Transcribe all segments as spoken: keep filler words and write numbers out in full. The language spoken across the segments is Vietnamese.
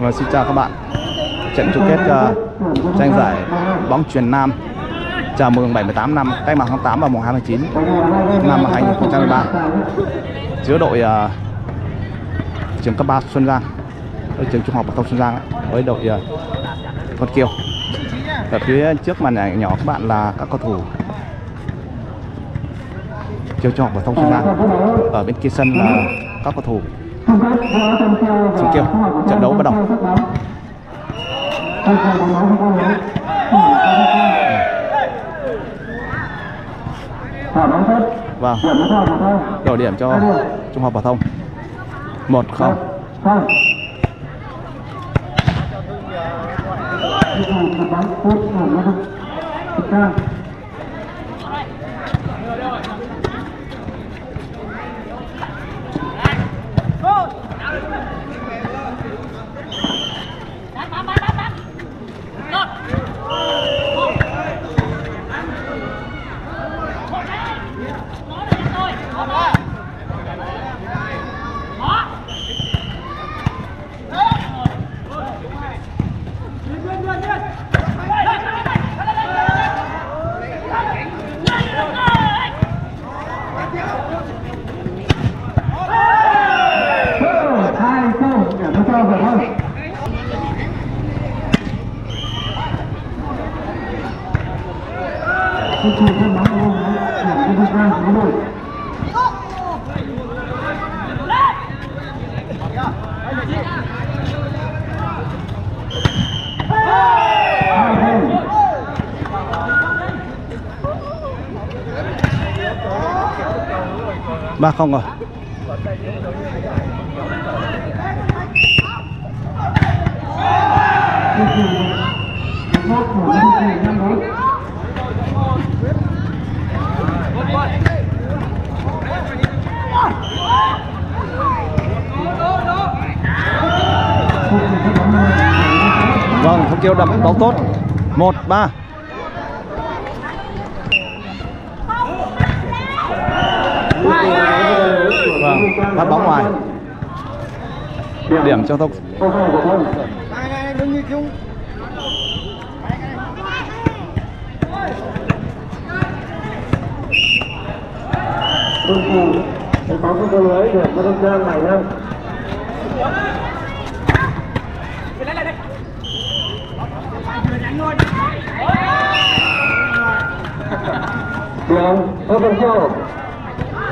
Và xin chào các bạn. Trận chung kết uh, tranh giải bóng chuyền nam chào mừng bảy mươi tám năm cách mạng tháng tám và mùng hai tháng chín năm hai nghìn không trăm mười ba giữa đội uh, trường cấp ba Xuân Giang, đội trường trung học phổ thông Xuân Giang ấy, với đội uh, con Kiêu. Ở phía trước màn ảnh nhỏ các bạn là các cầu thủ trường trung học phổ thông Xuân Giang, ở bên kia sân là các cầu thủ trường Kiêu. Trận đấu bắt đầu. Vâng, đổi điểm cho trung học phổ thông một không. Ba không rồi. Vâng, không kêu đấm bóng tốt. Một ba. Vâng, phát bóng ngoài. Điểm cho thông.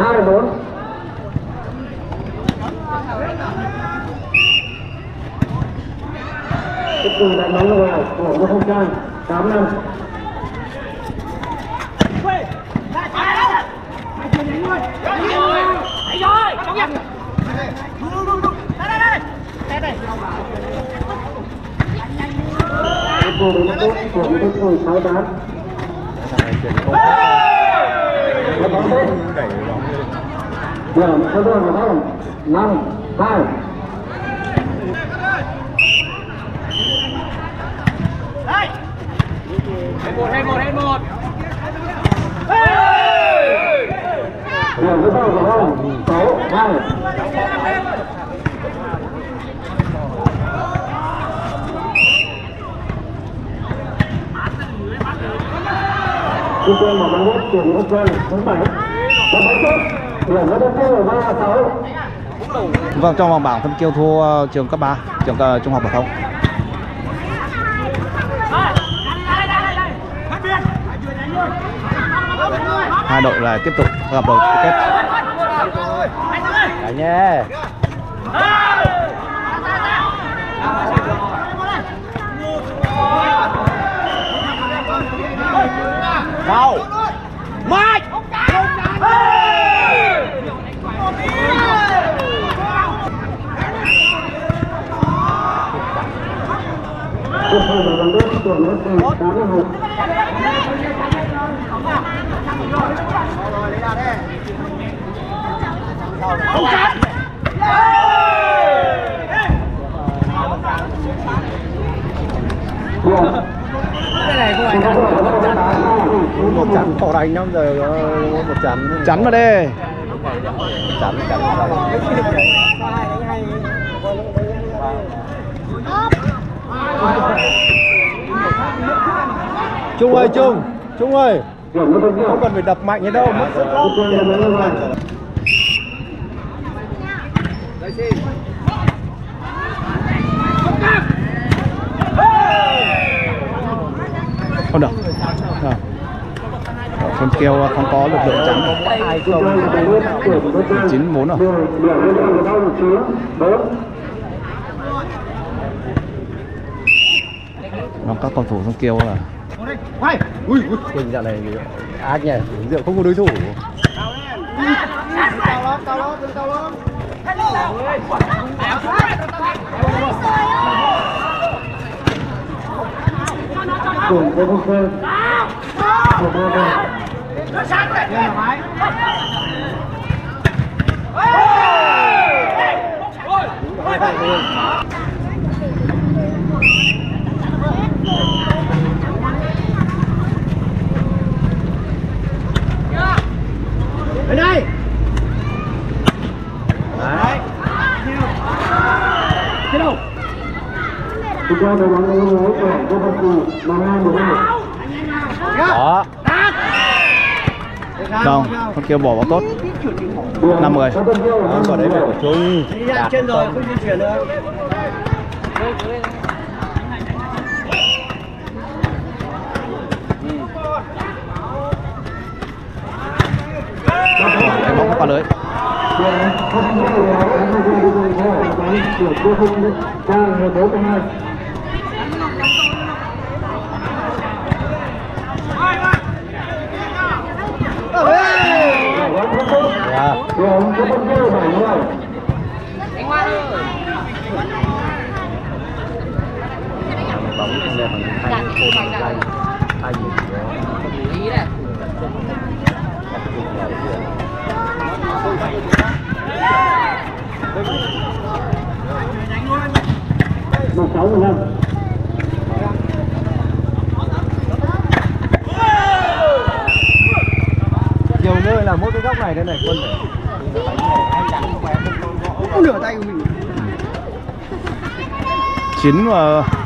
Hai bốn. Tiếp tục đánh bóng vào của Ngô Hồng Trang tám năm. Điểm cho đội của Đông năm hai. Đây. hai một hai một hai một. Điểm cho đội của Đông sáu hai. Chúng tôi mở bán hết tiền của Quân tháng bảy. Đã bán tốt. Vâng, trong vòng bảng Thân Kiêu thua trường cấp ba, trường uh, trung học phổ thông. Hai đội lại tiếp tục gặp đội kết. Đấy nhé. Đâu? Mike. Một chắn bỏ đánh năm giờ một chắn chắn vào đây chắn chắn Trung ơi, Trung, Trung ơi, không cần phải đập mạnh như đâu, mất sức lắm. Đấy xin. Không được. Rồi. Con Kiêu không có lực lượng trắng. chín bốn rồi. Nó các cầu thủ Con Kiêu là ui Quỳnh dạo này ác nhỉ, rượu không có đối thủ. Ở đây. Đấy. Thế đâu? Chúng ta đang bóng lên lối của các cầu thủ đó. Không, Con Kiêu bỏ vào tốt. Năm người. Đó, vào đấy của Trung. Trên rồi không di chuyển nữa. Đánh bóng qua lưới. Một sáu mười lăm. Nhiều nơi là mỗi cái góc này đây này quân phải nửa tay của mình. Chín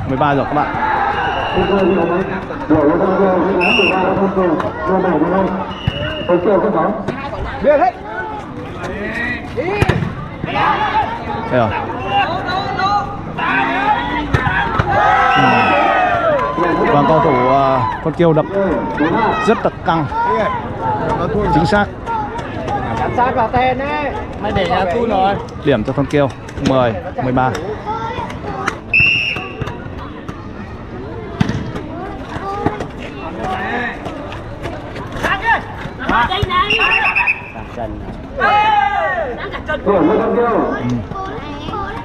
mười ba rồi các bạn. Biết hết. Đây rồi. Đoàn cầu thủ uh, Con Kiêu đập rất thật căng, chính xác. Điểm cho Con Kiêu mười, mười ba.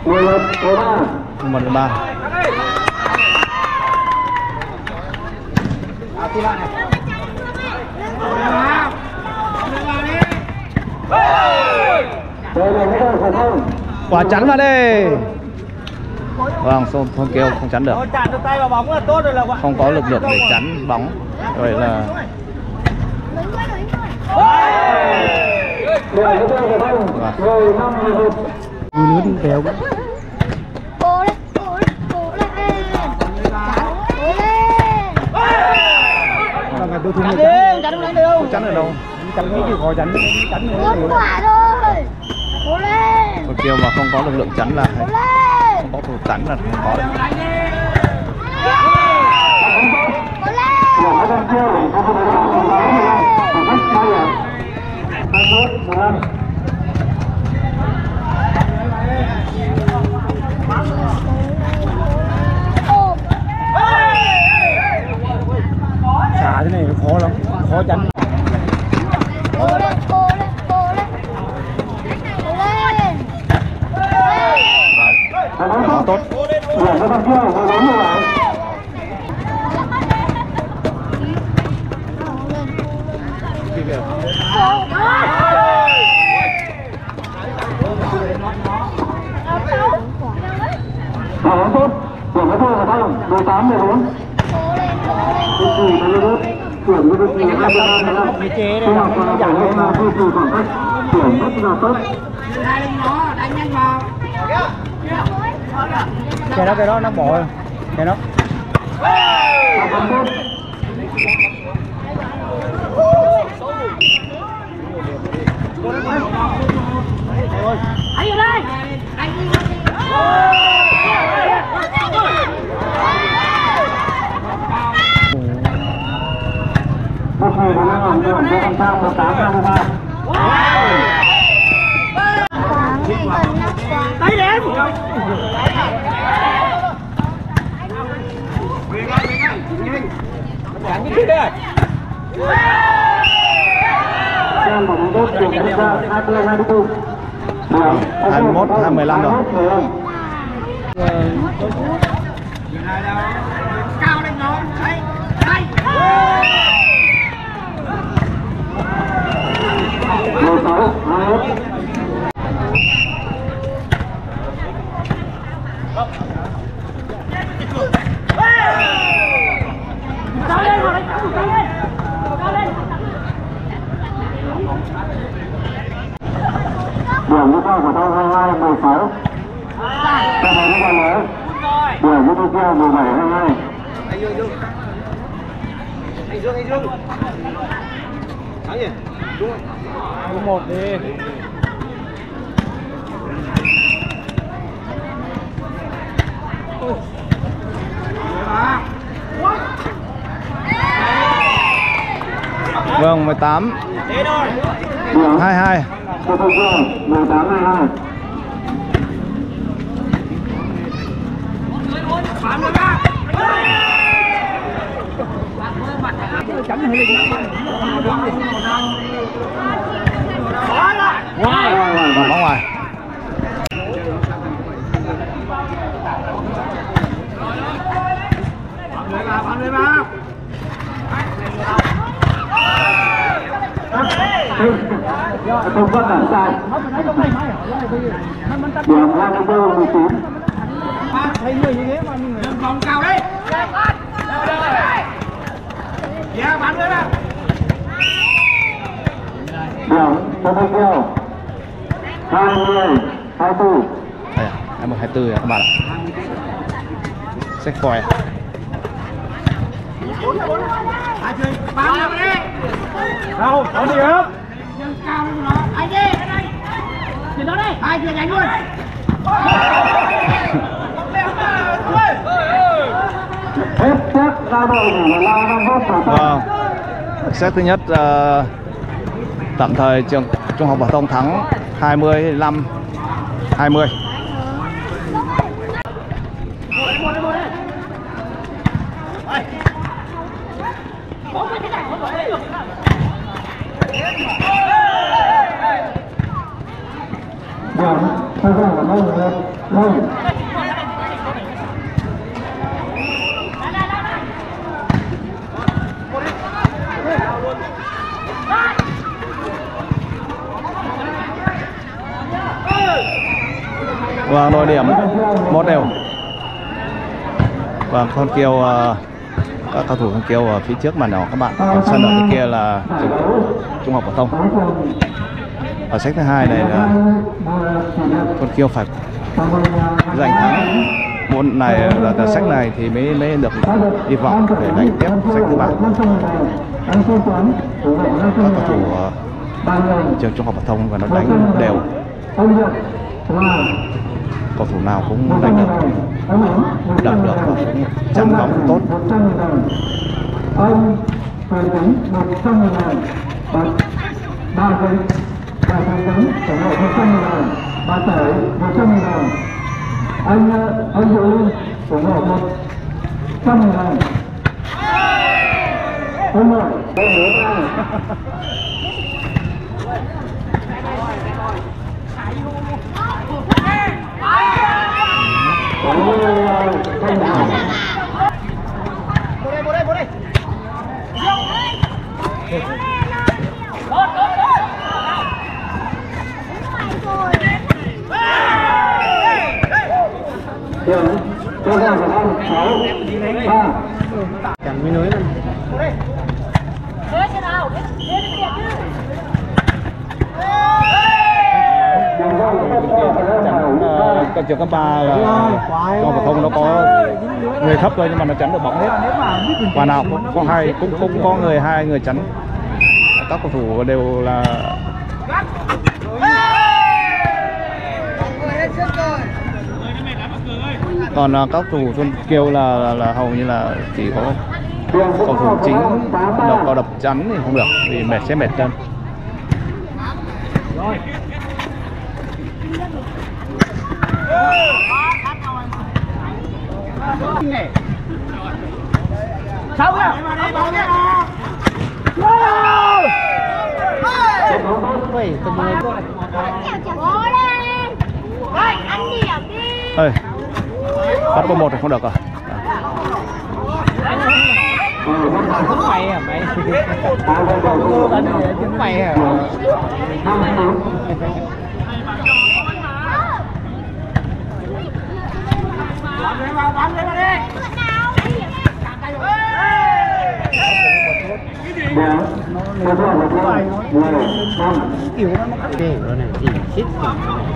mười một mười ba. Quả chắn vào đây. Vâng, Con Kiêu không chắn được. Không có lực lượng để chắn bóng. Vậy là chắn ở đâu? Chắn cái gì khó chắn? Chắn quả thôi. Con Kiêu mà không có lực lượng chắn là không có thủ chắn là không có. Xả thế này nó khó lắm, khó chắn. Nó tốt. Cái đó, cái đó nó bỏ rồi. Cái đó. Anh vào đây. Tay em. hai mươi mốt hai mươi lăm rồi. Cao lên nó. Đây. Đây. Điểm của tôi của tôi hai mươi hai mười sáu. Tôi thấy nó còn lớn. Điểm của tôi kia mười bảy hai mươi hai. Anh Dương, Dương Anh Dương, anh Dương Thắng nhỉ? Đúng rồi. Một đi. Vâng, mười tám. hai hai. Cô Phương Phương, mười tám hai hai. Bóng ngoài. Không vất là sai. Điểm hai mươi bốn mười chín. Thấy người như thế mà người lên vòng cao đấy. Dạ bắn lên nào. Điểm cho tôi Kiêu hai mươi hai mươi bốn. hai mươi mốt hai mươi bốn các bạn ạ. Xách còi. Đâu, có gì không? Cao lên nó. Anh đi. Chuyển nó đi. Hai chuyển đánh luôn. Hết trước ra đội của La Nam Vốt Phổ Thông. Vâng. Xét thứ nhất uh, tạm thời trường Trung học phổ thông thắng hai mươi lăm hai mươi. Vâng, đội điểm một đều. Vâng, con Kiêu uh, các cầu thủ con Kiêu ở phía trước màn đỏ các bạn. Còn sân ở phía kia là Trung học phổ thông. Ở sách thứ hai này là con Kiêu phải giành thắng môn này là, là sách này thì mới mới được hy vọng để đánh tiếp sách thứ ba. Các cầu thủ uh, trường Trung học phổ thông và nó đánh đều. Cầu thủ nào cũng đánh được, đập được và cũng chạm bóng tốt. Các trường cấp ba là do phổ thông nó có người thấp thôi nhưng mà nó chắn được bóng hết. Quả nào cũng có hai cũng cũng có người hai người chắn. Các cầu thủ đều là Còn uh, các cầu thủ Xuân Kiêu là, là là hầu như là chỉ có cầu thủ chính đập vào đập chắn thì không được, vì mệt sẽ mệt chân. Ê, bắt có một thì không được à? Mày à mày. Mày à.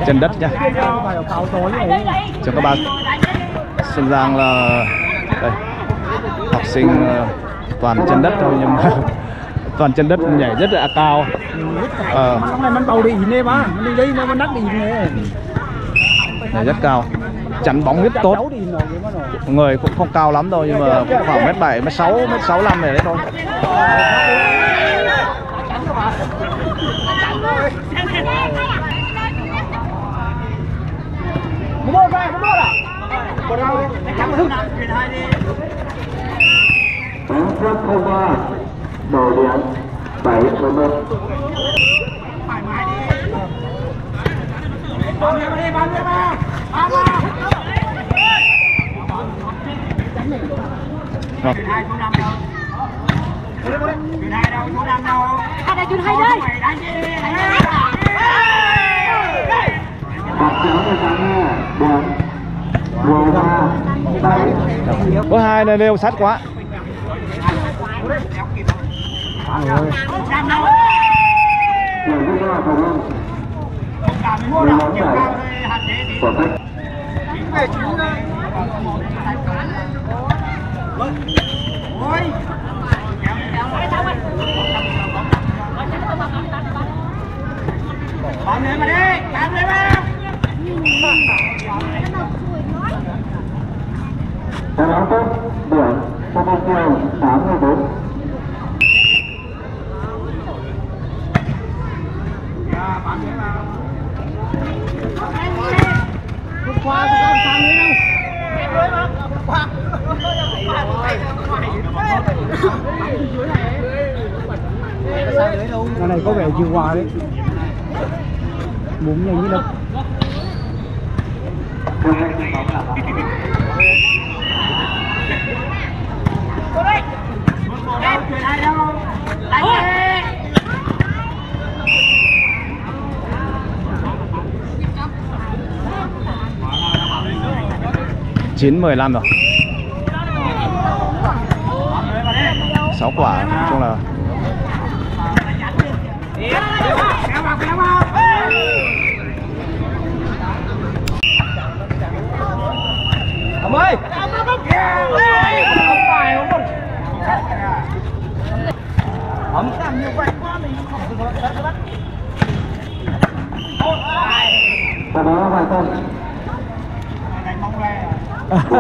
Chân đất nhá. Cho các bạn Xuân Giang là đây, học sinh toàn chân đất thôi, nhưng mà toàn chân đất nhảy rất là cao. Ờ. Nhảy rất cao, chắn bóng rất tốt. Người cũng không cao lắm đâu, nhưng mà cũng khoảng mét bảy, mét sáu, mét sáu lăm này đấy thôi. Rồi. Có hai này đều sát quá. Cái này có vẻ chưa qua đấy, muốn nhanh như đâu. chín mười lăm rồi, sáu quả, nói chung là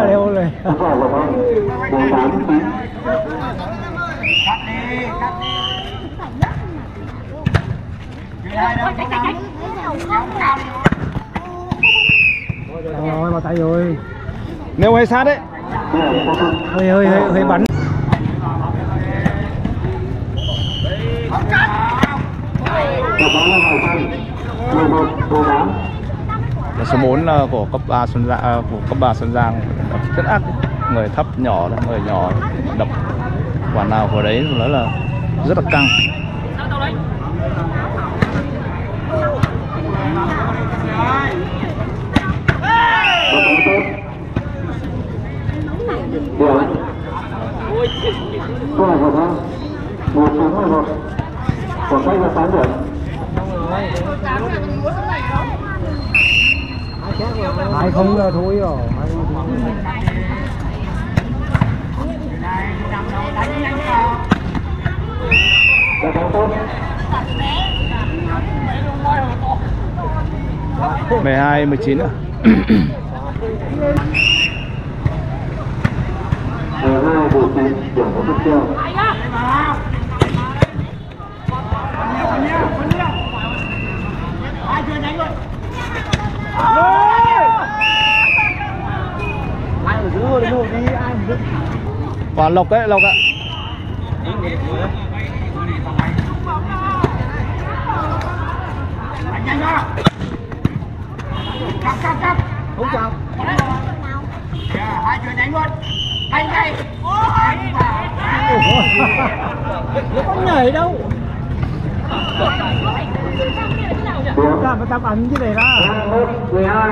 đeo này. Rồi, mà tay rồi. Nếu hơi sát đấy. Hơi hơi hơi hơi bắn. Là số bốn là của cấp ba Xuân Giang, của cấp ba Xuân Giang đập rất ác, người thấp nhỏ, người nhỏ đập quả nào của đấy nó là rất là căng. Ai không là thôi rồi. mười hai mười chín ạ. Quả lộc đấy, lộc ạ. Cắt cắt cắt. Không sao. Hai chuyền đánh luôn. Đánh ngay. Nó có nhảy đâu. Làm cái tấm ảnh cái này ra. mười hai.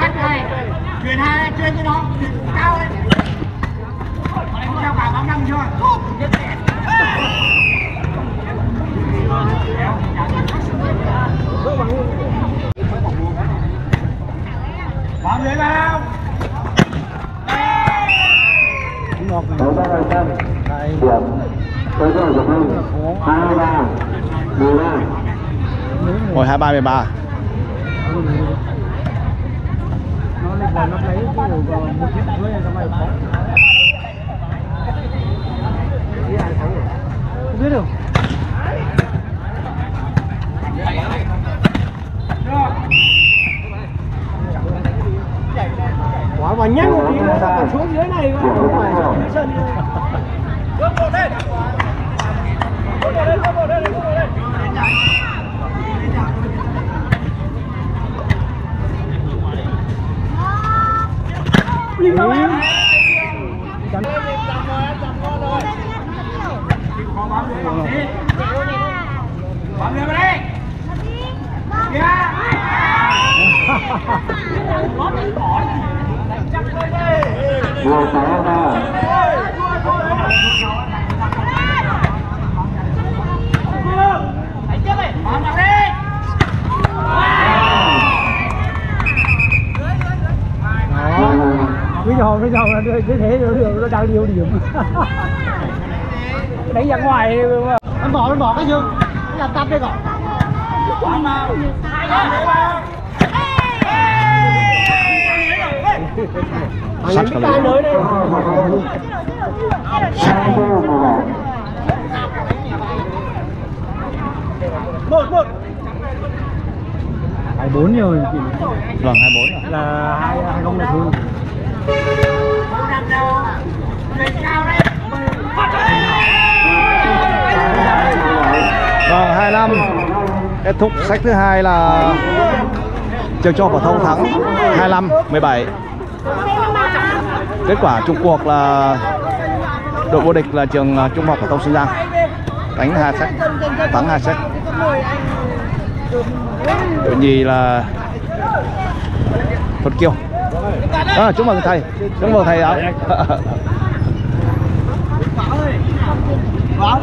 Cắt này. Chuyền hai, chuyền cho nó. Cao lên. Không sao cả, bóng năm rồi. Bóng dưới vào. Một điểm. Rồi hai ba mười ba. Nó lên vào nó lấy cái đồ rồi, một chiếc dưới này mày khó. Không biết được. Quá mà nhắc một tí nữa sao còn xuống dưới này mà không phải dưới sân. Bước bộ lên. Bước bộ lên, bước bộ lên, bước bộ lên. Đi đâu em? Chắn. Bám lên vào đây. Kìa. Bây giờ bây giờ là cái thế nó đang nhiều điểm. Đánh ra ngoài anh bỏ anh bỏ cái dương làm tắt đây còn mà. Sắt cả lưới. Một một. Hai bốn rồi. Vâng hai bốn. Là hai hai không này thôi. Vâng hai năm. Kết thúc sách thứ hai là trường trung học phổ thông thắng hai mươi lăm mười bảy. Kết quả chung cuộc là đội vô địch là trường trung học phổ thông Xuân Giang đánh hai set, thắng hai set. Đội nhì là Thuận Kiêu. À, chúc mừng thầy, chúc mừng thầy ạ.